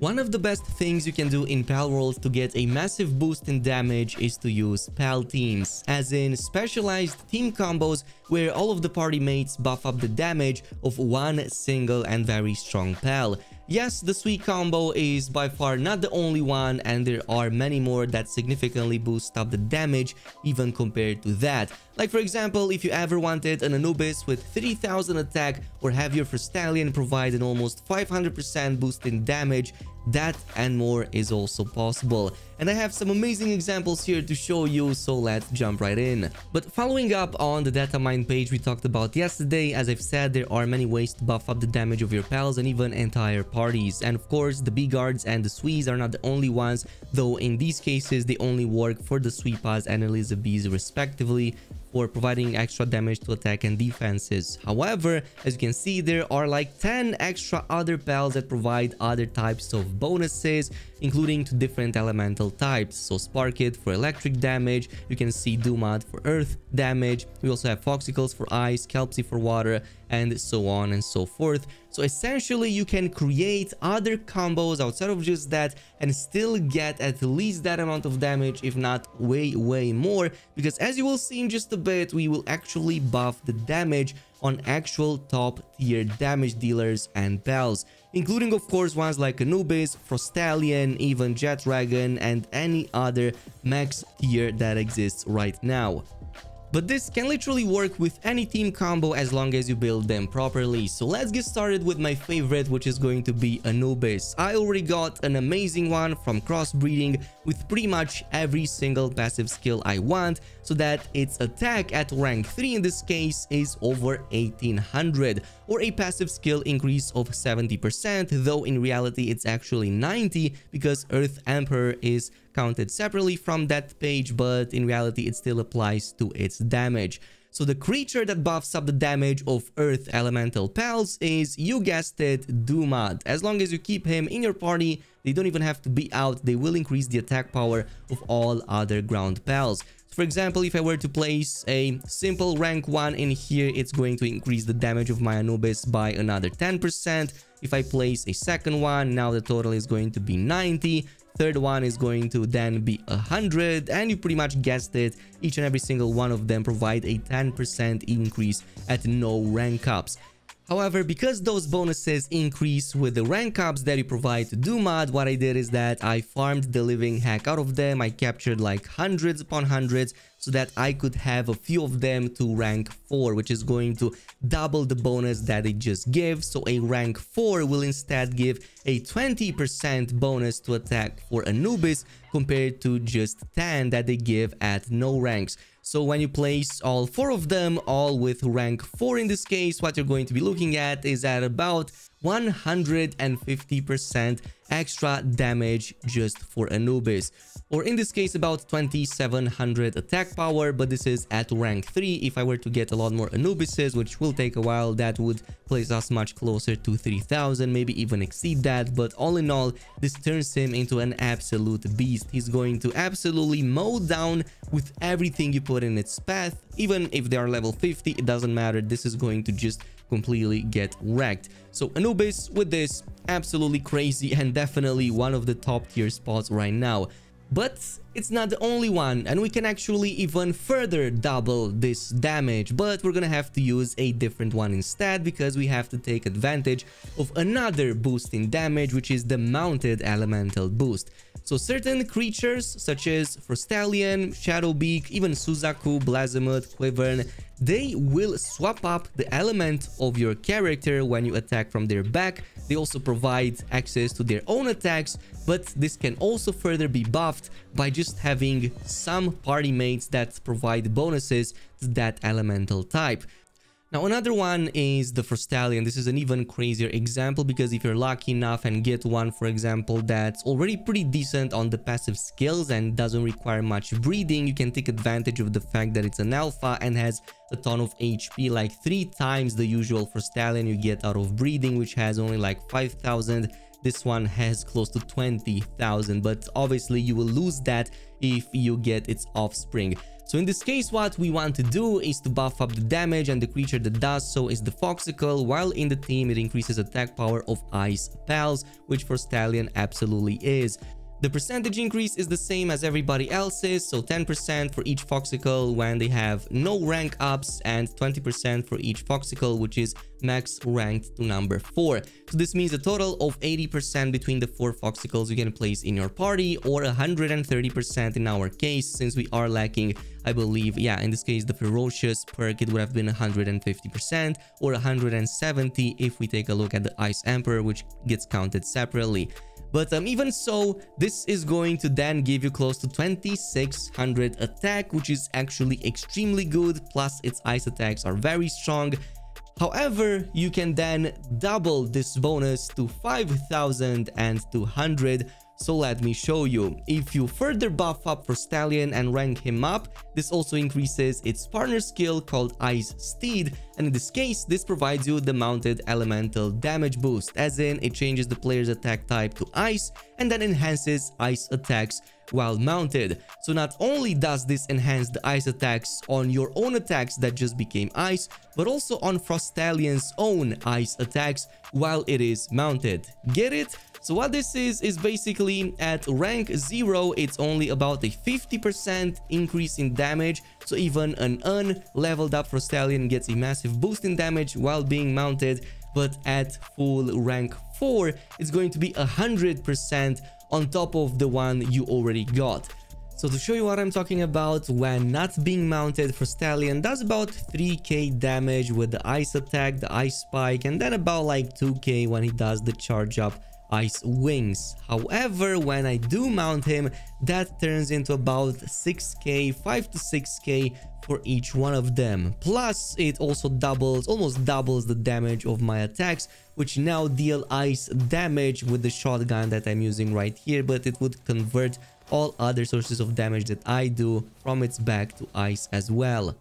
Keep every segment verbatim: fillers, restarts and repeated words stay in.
One of the best things you can do in Palworld to get a massive boost in damage is to use P A L teams, as in specialized team combos where all of the party mates buff up the damage of one single and very strong P A L. Yes, the sweet combo is by far not the only one, and there are many more that significantly boost up the damage even compared to that. Like for example, if you ever wanted an Anubis with three thousand attack or have your Frostallion provide an almost five hundred percent boost in damage, that and more is also possible. And I have some amazing examples here to show you, so let's jump right in. But following up on the data mine page we talked about yesterday, as I've said, there are many ways to buff up the damage of your pals and even entire parties. And of course, the B-Guards and the Swees are not the only ones, though in these cases they only work for the Sweepas and Elizabeths respectively, for providing extra damage to attack and defenses. However, as you can see, there are like ten extra other pals that provide other types of bonuses, including to different elemental types. So Sparkit for electric damage, you can see Dumud for earth damage, we also have Foxicles for ice, Kelpsea for water, and so on and so forth. So essentially you can create other combos outside of just that and still get at least that amount of damage, if not way way more, because as you will see in just a bit, we will actually buff the damage on actual top tier damage dealers and pals, including of course ones like Anubis, Frostallion, even Jet Dragon, and any other max tier that exists right now. But this can literally work with any team combo as long as you build them properly. So let's get started with my favorite, which is going to be Anubis. I already got an amazing one from Crossbreeding with pretty much every single passive skill I want, so that its attack at rank three in this case is over eighteen hundred, or a passive skill increase of seventy percent, though in reality it's actually ninety because Earth Emperor is counted separately from that page, but in reality it still applies to its damage. So the creature that buffs up the damage of earth elemental pals is, you guessed it, Dumud. As long as you keep him in your party, they don't even have to be out, they will increase the attack power of all other ground pals. For example, if I were to place a simple rank one in here, it's going to increase the damage of my Anubis by another ten percent. If I place a second one, now the total is going to be ninety. Third one is going to then be one hundred, and you pretty much guessed it, each and every single one of them provide a ten percent increase at no rank ups. However, because those bonuses increase with the rank ups that you provide to Dumud, what I did is that I farmed the living heck out of them. I captured like hundreds upon hundreds so that I could have a few of them to rank four, which is going to double the bonus that it just gives. So a rank four will instead give a twenty percent bonus to attack for Anubis compared to just ten that they give at no ranks. So when you place all four of them, all with rank four in this case, what you're going to be looking at is at about one hundred fifty percent extra damage just for Anubis, or in this case about twenty-seven hundred attack power, but this is at rank three. If I were to get a lot more Anubises, which will take a while, that would place us much closer to three thousand, maybe even exceed that. But all in all, this turns him into an absolute beast. He's going to absolutely mow down with everything you put in its path. Even if they are level fifty, it doesn't matter, this is going to just completely get wrecked. So Anubis with this, absolutely crazy, and definitely one of the top tier spots right now. But it's not the only one, and we can actually even further double this damage, but we're gonna have to use a different one instead, because we have to take advantage of another boost in damage, which is the mounted elemental boost. So certain creatures such as Frostallion, Shadowbeak, even Suzaku, Blazemuth, Quivern, they will swap up the element of your character when you attack from their back. They also provide access to their own attacks, but this can also further be buffed by just having some party mates that provide bonuses to that elemental type. Now another one is the Frostallion. This is an even crazier example, because if you're lucky enough and get one, for example, that's already pretty decent on the passive skills and doesn't require much breeding, you can take advantage of the fact that it's an alpha and has a ton of H P, like three times the usual Frostallion you get out of breeding, which has only like five thousand. This one has close to twenty thousand, but obviously you will lose that if you get its offspring. So in this case, what we want to do is to buff up the damage, and the creature that does so is the Foxicle, while in the team it increases attack power of Ice Pals, which Frostallion absolutely is. The percentage increase is the same as everybody else's, so ten percent for each Foxicle when they have no rank ups, and twenty percent for each Foxicle which is max ranked to number four. So this means a total of eighty percent between the four Foxicles you can place in your party, or one hundred thirty percent in our case, since we are lacking, I believe, yeah, in this case the Ferocious perk, it would have been one hundred fifty percent or one hundred seventy if we take a look at the Ice Emperor, which gets counted separately. But um, even so, this is going to then give you close to twenty-six hundred attack, which is actually extremely good, plus its ice attacks are very strong. However, you can then double this bonus to five thousand two hundred. So let me show you. If you further buff up Frostallion and rank him up, this also increases its partner skill called Ice Steed, and in this case this provides you the mounted elemental damage boost, as in it changes the player's attack type to ice and then enhances ice attacks while mounted. So not only does this enhance the ice attacks on your own attacks that just became ice, but also on Frostallion's own ice attacks while it is mounted. Get it? So what this is, is basically at rank zero, it's only about a fifty percent increase in damage. So even an un-leveled up Frostallion gets a massive boost in damage while being mounted. But at full rank four, it's going to be one hundred percent on top of the one you already got. So to show you what I'm talking about, when not being mounted, Frostallion does about three K damage with the ice attack, the ice spike, and then about like two K when he does the charge up ice wings. However, when I do mount him, that turns into about six K, five to six K for each one of them. Plus it also doubles, almost doubles the damage of my attacks, which now deal ice damage with the shotgun that I'm using right here, but it would convert all other sources of damage that I do from its back to ice as well.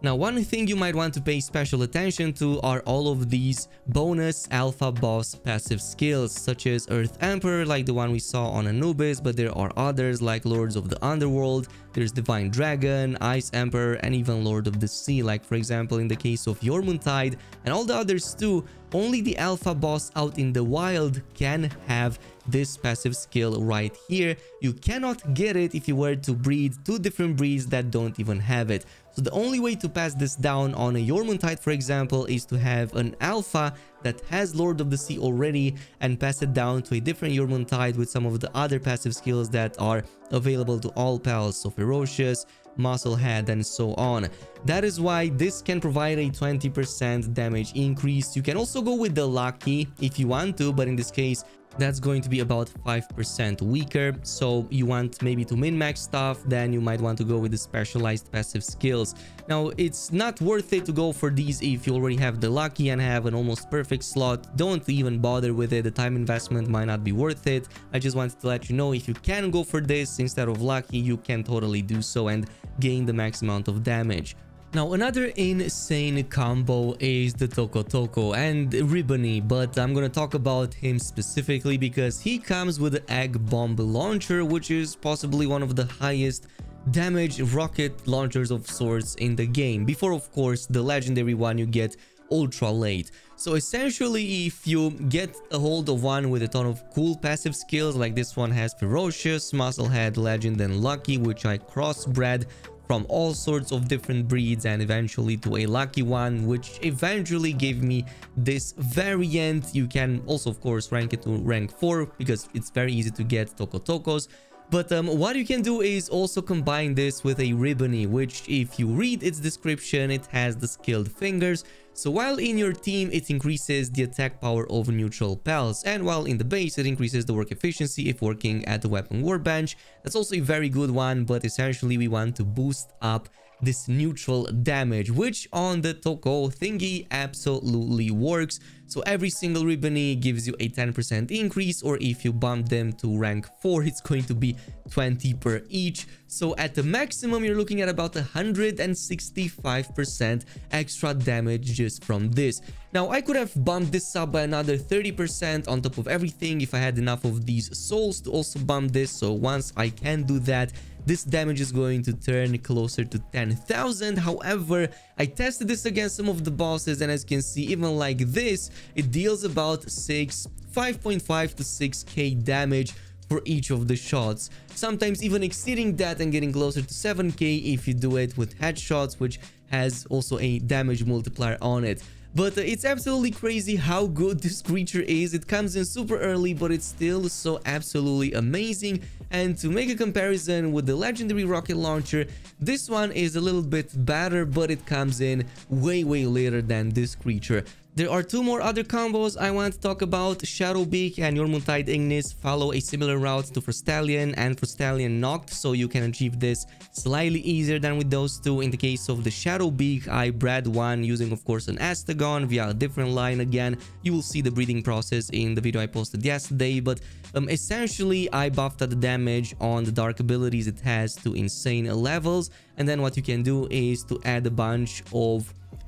Now, one thing you might want to pay special attention to are all of these bonus alpha boss passive skills, such as Earth Emperor, like the one we saw on Anubis, but there are others like Lords of the Underworld, there's Divine Dragon, Ice Emperor, and even Lord of the Sea, like for example in the case of Jormuntide, and all the others too. Only the alpha boss out in the wild can have this passive skill right here. You cannot get it if you were to breed two different breeds that don't even have it. So the only way to pass this down on a Jormuntide, for example, is to have an alpha that has Lord of the Sea already and pass it down to a different Jormuntide with some of the other passive skills that are available to all pals, so Ferocious, Musclehead, and so on. That is why this can provide a twenty percent damage increase. You can also go with the Lucky if you want to, but in this case that's going to be about five percent weaker, so you want maybe to min-max stuff, then you might want to go with the specialized passive skills. Now, it's not worth it to go for these if you already have the Lucky and have an almost perfect slot. Don't even bother with it, the time investment might not be worth it. I just wanted to let you know, if you can go for this instead of Lucky, you can totally do so and gain the max amount of damage. Now, another insane combo is the Tocotoco and Ribbunny, but I'm gonna talk about him specifically because he comes with the Egg Bomb Launcher, which is possibly one of the highest damage rocket launchers of sorts in the game, before of course the legendary one you get ultra late. So essentially, if you get a hold of one with a ton of cool passive skills, like this one has Ferocious, Musclehead, Legend, and Lucky, which I crossbred from all sorts of different breeds and eventually to a Lucky one, which eventually gave me this variant. You can also of course rank it to rank four because it's very easy to get Tocotocos. But um, what you can do is also combine this with a Ribbunny, which if you read its description, it has the skilled fingers. So while in your team, it increases the attack power of neutral pals, and while in the base, it increases the work efficiency if working at the weapon workbench. That's also a very good one, but essentially we want to boost up this neutral damage, which on the Toco thingy absolutely works. So every single Ribbunny gives you a ten percent increase, or if you bump them to rank four, it's going to be twenty per each. So at the maximum, you're looking at about one hundred sixty-five percent extra damage just from this. Now, I could have bumped this up by another thirty percent on top of everything if I had enough of these souls to also bump this. So once I can do that, this damage is going to turn closer to ten thousand. However, I tested this against some of the bosses, and as you can see, even like this, it deals about six, five point five to six K damage for each of the shots, sometimes even exceeding that and getting closer to seven K if you do it with headshots, which has also a damage multiplier on it. But uh, it's absolutely crazy how good this creature is. It comes in super early, but it's still so absolutely amazing. And to make a comparison with the legendary rocket launcher, this one is a little bit better, but it comes in way, way later than this creature. There are two more other combos I want to talk about. Shadowbeak and Jormuntide Ignis follow a similar route to Frostallion and Frostallion Noct, so you can achieve this slightly easier than with those two. In the case of the Shadowbeak, I bred one using, of course, an Astagon via a different line. Again, you will see the breeding process in the video I posted yesterday, but um, essentially, I buffed up the damage on the dark abilities it has to insane levels, and then what you can do is to add a bunch of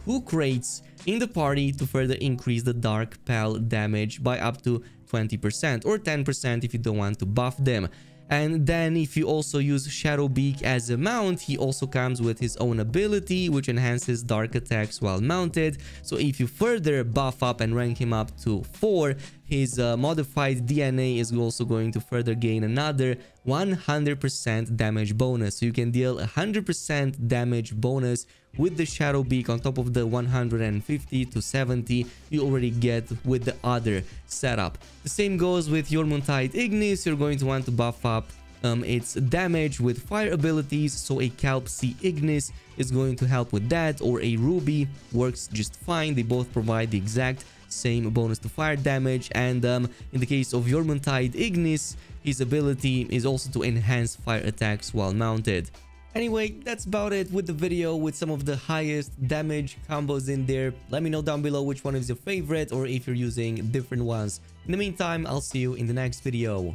Who crates in the party to further increase the dark P A L damage by up to twenty percent, or ten percent if you don't want to buff them. And then if you also use Shadowbeak as a mount, he also comes with his own ability, which enhances dark attacks while mounted. So if you further buff up and rank him up to four, his uh, modified D N A is also going to further gain another one hundred percent damage bonus. So you can deal one hundred percent damage bonus with the Shadowbeak on top of the one hundred fifty to seventy you already get with the other setup. The same goes with Jormuntide Ignis. You're going to want to buff up um, its damage with fire abilities, so a Kelpsea Ignis is going to help with that, or a Ruby works just fine. They both provide the exact same bonus to fire damage, and um, in the case of Jormuntide Ignis, his ability is also to enhance fire attacks while mounted. Anyway, that's about it with the video, with some of the highest damage combos in there. Let me know down below which one is your favorite, or if you're using different ones. In the meantime, I'll see you in the next video.